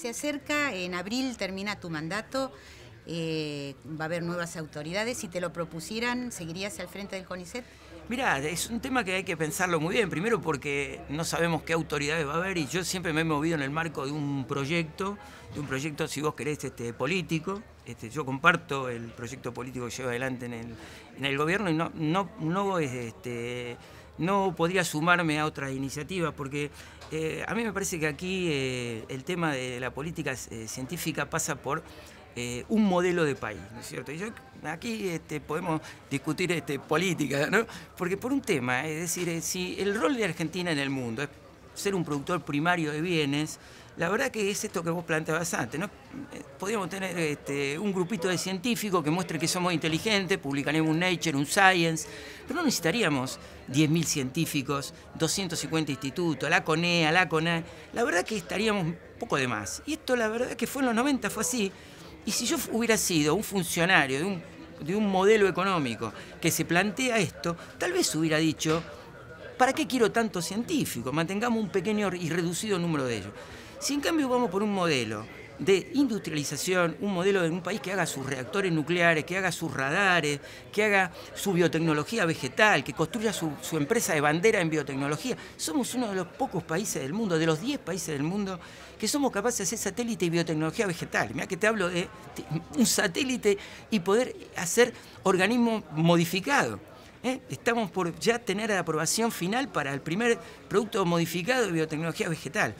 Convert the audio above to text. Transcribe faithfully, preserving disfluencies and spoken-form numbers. Se acerca, en abril termina tu mandato, eh, va a haber nuevas autoridades. Si te lo propusieran, ¿seguirías al frente del CONICET? Mirá, es un tema que hay que pensarlo muy bien. Primero porque no sabemos qué autoridades va a haber y yo siempre me he movido en el marco de un proyecto, de un proyecto, si vos querés, este, político. Este, yo comparto el proyecto político que llevo adelante en el, en el gobierno y no, no, no, este, no podría sumarme a otras iniciativas porque eh, a mí me parece que aquí eh, el tema de la política eh, científica pasa por Eh, un modelo de país, ¿no es cierto? Y yo, aquí este, podemos discutir este, política, ¿no? Porque por un tema, es decir, si el rol de Argentina en el mundo es ser un productor primario de bienes, la verdad que es esto que vos planteabas antes, ¿no? Podríamos tener este, un grupito de científicos que muestre que somos inteligentes, publicaremos un Nature, un Science, pero no necesitaríamos diez mil científicos, doscientos cincuenta institutos, la Conea, la Conea, la verdad que estaríamos un poco de más. Y esto la verdad que fue en los noventa, fue así. Y si yo hubiera sido un funcionario de un, de un modelo económico que se plantea esto, tal vez hubiera dicho, ¿para qué quiero tantos científicos? Mantengamos un pequeño y reducido número de ellos. Si en cambio vamos por un modelo de industrialización, un modelo de un país que haga sus reactores nucleares, que haga sus radares, que haga su biotecnología vegetal, que construya su, su empresa de bandera en biotecnología. Somos uno de los pocos países del mundo, de los diez países del mundo, que somos capaces de hacer satélite y biotecnología vegetal. Mirá que te hablo de un satélite y poder hacer organismos modificados. ¿Eh? Estamos por ya tener la aprobación final para el primer producto modificado de biotecnología vegetal.